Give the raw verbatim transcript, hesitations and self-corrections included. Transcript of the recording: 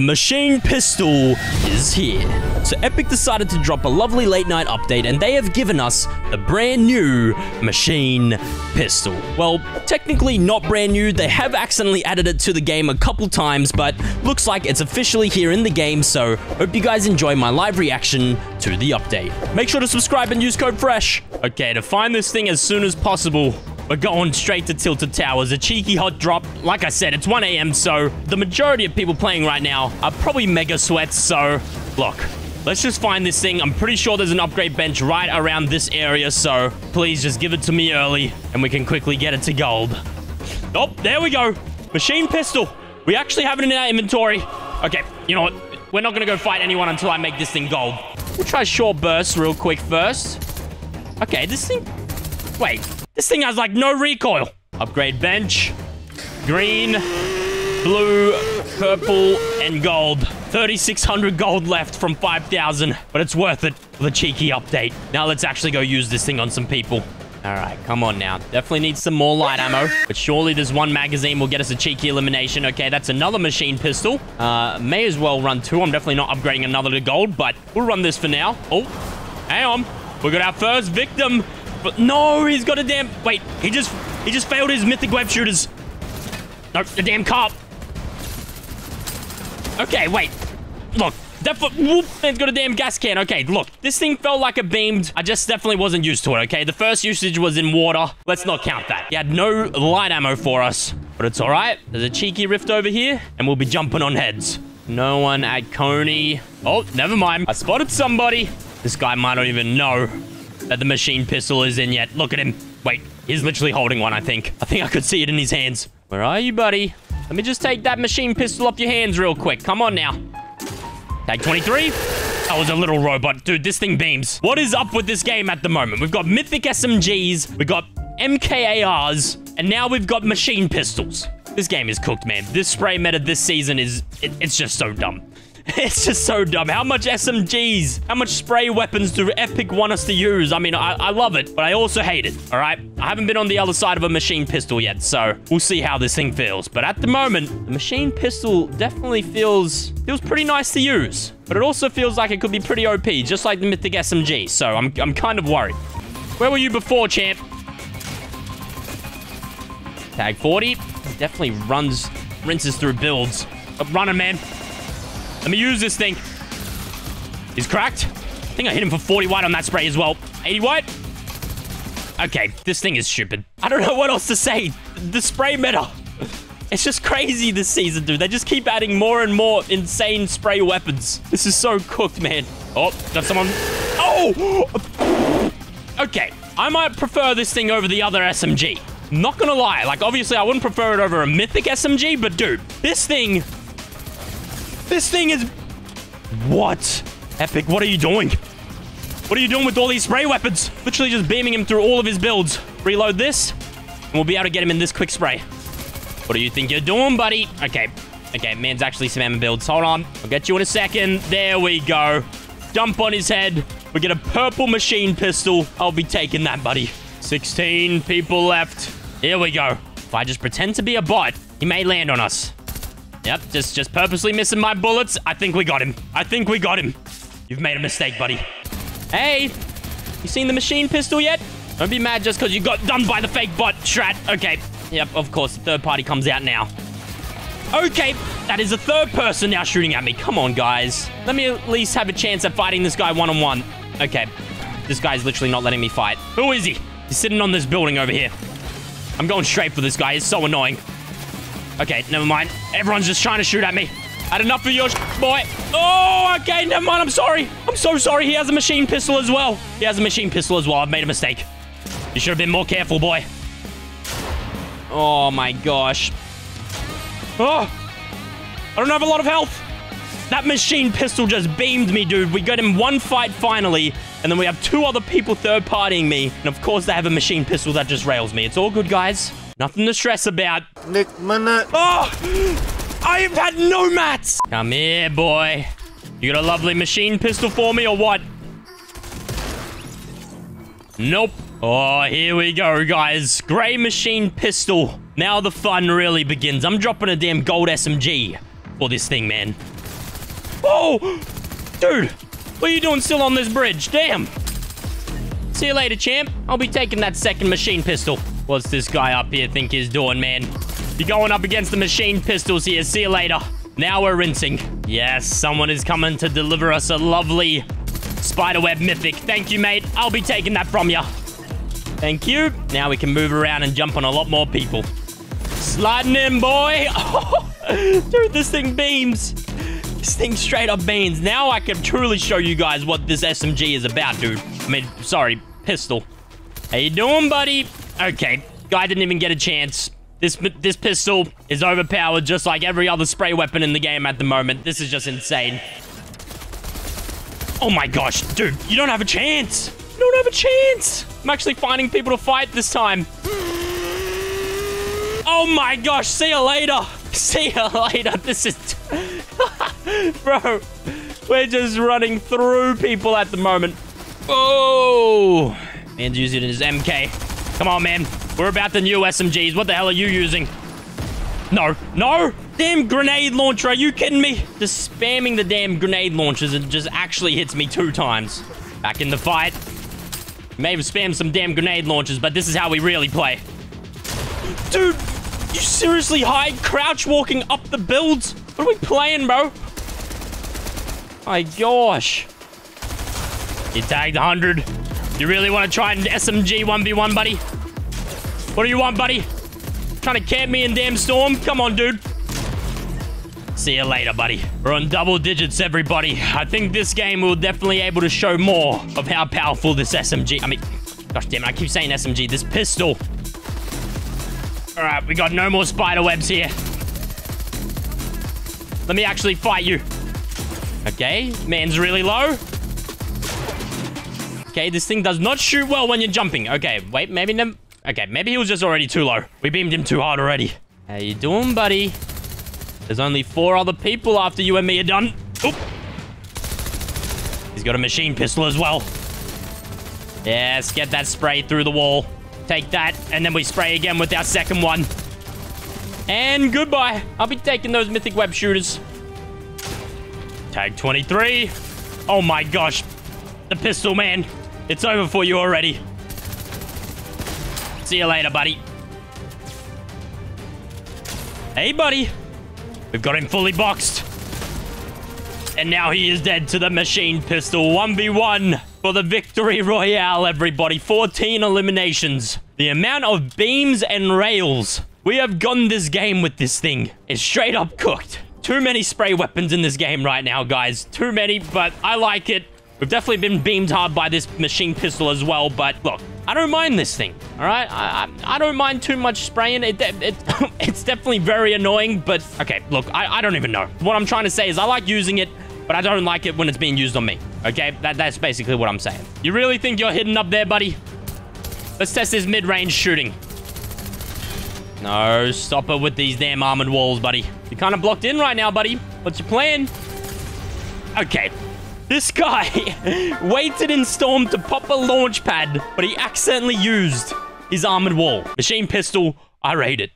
The machine pistol is here. So Epic decided to drop a lovely late night update, and they have given us the brand new machine pistol. Well, technically not brand new. They have accidentally added it to the game a couple times, but looks like it's officially here in the game. So hope you guys enjoy my live reaction to the update. Make sure to subscribe and use code FRESH. Okay, to find this thing as soon as possible, we're going straight to Tilted Towers, a cheeky hot drop. Like I said, it's one A M, so the majority of people playing right now are probably mega sweats, so look, let's just find this thing. I'm pretty sure there's an upgrade bench right around this area, so please just give it to me early, and we can quickly get it to gold. Oh, there we go. Machine pistol. We actually have it in our inventory. Okay, you know what? We're not going to go fight anyone until I make this thing gold. We'll try short bursts real quick first. Okay, this thing... Wait. This thing has, like, no recoil. Upgrade bench. Green, blue, purple, and gold. thirty-six hundred gold left from five thousand, but it's worth it for the cheeky update. Now let's actually go use this thing on some people. All right, come on now. Definitely need some more light ammo, but surely this one magazine will get us a cheeky elimination. Okay, that's another machine pistol. Uh, may as well run two. I'm definitely not upgrading another to gold, but we'll run this for now. Oh, hang on. We got our first victim. But no, he's got a damn... Wait, he just he just failed his mythic web shooters. Nope, the damn carp. Okay, wait. Look, that foot... Whoop, man's got a damn gas can. Okay, look, this thing felt like a beamed. I just definitely wasn't used to it, okay? The first usage was in water. Let's not count that. He had no light ammo for us, but it's all right. There's a cheeky rift over here, and we'll be jumping on heads. No one at Coney. Oh, never mind. I spotted somebody. This guy might not even know that the machine pistol is in yet. Look at him. Wait, he's literally holding one, I think. I think I could see it in his hands. Where are you, buddy? Let me just take that machine pistol off your hands real quick. Come on now. Tag twenty-three. That was a little robot. Dude, this thing beams. What is up with this game at the moment? We've got mythic S M Gs. We've got M K A Rs. And now we've got machine pistols. This game is cooked, man. This spray meta this season is... It, it's just so dumb. It's just so dumb. How much S M Gs, how much spray weapons do Epic want us to use? I mean, I, I love it, but I also hate it, all right? I haven't been on the other side of a machine pistol yet, so we'll see how this thing feels. But at the moment, the machine pistol definitely feels, feels pretty nice to use, but it also feels like it could be pretty O P, just like the mythic S M G, so I'm, I'm kind of worried. Where were you before, champ? Tag forty. Definitely runs, rinses through builds. I'm running, man. Let me use this thing. He's cracked. I think I hit him for forty white on that spray as well. eighty white. Okay, this thing is stupid. I don't know what else to say. The spray meta. It's just crazy this season, dude. They just keep adding more and more insane spray weapons. This is so cooked, man. Oh, got someone. Oh! Okay, I might prefer this thing over the other S M G. Not gonna lie. Like, obviously, I wouldn't prefer it over a mythic S M G, but dude, this thing... This thing is... What? Epic, what are you doing? What are you doing with all these spray weapons? Literally just beaming him through all of his builds. Reload this, and we'll be able to get him in this quick spray. What do you think you're doing, buddy? Okay. Okay, man's actually spamming builds. Hold on. I'll get you in a second. There we go. Jump on his head. We get a purple machine pistol. I'll be taking that, buddy. sixteen people left. Here we go. If I just pretend to be a bot, he may land on us. Yep, just just purposely missing my bullets. I think we got him. I think we got him. You've made a mistake, buddy. Hey, you seen the machine pistol yet? Don't be mad just because you got done by the fake bot, strat. Okay, yep, of course, the third party comes out now. Okay, that is a third person now shooting at me. Come on, guys. Let me at least have a chance at fighting this guy one-on-one. Okay, this guy's literally not letting me fight. Who is he? He's sitting on this building over here. I'm going straight for this guy. He's so annoying. Okay, never mind. Everyone's just trying to shoot at me. Had enough of your sh boy. Oh, okay, never mind. I'm sorry. I'm so sorry. He has a machine pistol as well. He has a machine pistol as well. I've made a mistake. You should have been more careful, boy. Oh, my gosh. Oh, I don't have a lot of health. That machine pistol just beamed me, dude. We got him one fight finally, and then we have two other people third-partying me. And, of course, they have a machine pistol that just rails me. It's all good, guys. Nothing to stress about. Nick, minute. Oh! I've had no mats! Come here, boy. You got a lovely machine pistol for me or what? Nope. Oh, here we go, guys. Grey machine pistol. Now the fun really begins. I'm dropping a damn gold S M G for this thing, man. Oh! Dude! What are you doing still on this bridge? Damn! See you later, champ. I'll be taking that second machine pistol. What's this guy up here think he's doing, man? You're going up against the machine pistols here. See you later. Now we're rinsing. Yes, someone is coming to deliver us a lovely spiderweb mythic. Thank you, mate. I'll be taking that from you. Thank you. Now we can move around and jump on a lot more people. Sliding in, boy. Oh, dude, this thing beams. This thing straight up beams. Now I can truly show you guys what this S M G is about, dude. I mean, sorry, pistol. How you doing, buddy? Okay, guy didn't even get a chance. This this pistol is overpowered just like every other spray weapon in the game at the moment. This is just insane. Oh my gosh, dude, you don't have a chance. You don't have a chance. I'm actually finding people to fight this time. Oh my gosh, see you later. See you later. This is... Bro, we're just running through people at the moment. Oh, man's using his M K. Come on, man. We're about the new S M Gs. What the hell are you using? No. No? Damn grenade launcher. Are you kidding me? Just spamming the damn grenade launchers. It just actually hits me two times. Back in the fight. May have spammed some damn grenade launchers, but this is how we really play. Dude, you seriously hide crouch walking up the builds? What are we playing, bro? My gosh. You tagged one hundred. You really want to try an S M G one v one, buddy? What do you want, buddy? Trying to camp me in damn storm? Come on, dude. See you later, buddy. We're on double digits, everybody. I think this game will definitely be able to show more of how powerful this S M G... I mean, gosh damn it, I keep saying S M G. This pistol. All right, we got no more spider webs here. Let me actually fight you. Okay, man's really low. Okay, this thing does not shoot well when you're jumping. Okay, wait, maybe... No Okay, maybe he was just already too low. We beamed him too hard already. How you doing, buddy? There's only four other people after you and me are done. Oop. He's got a machine pistol as well. Yes, get that spray through the wall. Take that, and then we spray again with our second one. And goodbye. I'll be taking those mythic web shooters. Tag twenty-three. Oh my gosh. The pistol, man. It's over for you already. See you later, buddy. Hey, buddy. We've got him fully boxed. And now he is dead to the machine pistol. one v one for the victory royale, everybody. fourteen eliminations. The amount of beams and rails. We have gone this game with this thing. It's straight up cooked. Too many spray weapons in this game right now, guys. Too many, but I like it. We've definitely been beamed hard by this machine pistol as well, but look, I don't mind this thing, all right? I I, I don't mind too much spraying. It, it, it It's definitely very annoying, but okay, look, I, I don't even know. What I'm trying to say is I like using it, but I don't like it when it's being used on me, okay? That, that's basically what I'm saying. You really think you're hidden up there, buddy? Let's test this mid-range shooting. No, stop it with these damn armored walls, buddy. You're kind of blocked in right now, buddy. What's your plan? Okay. This guy waited in storm to pop a launch pad, but he accidentally used his armored wall. Machine pistol, I rate it.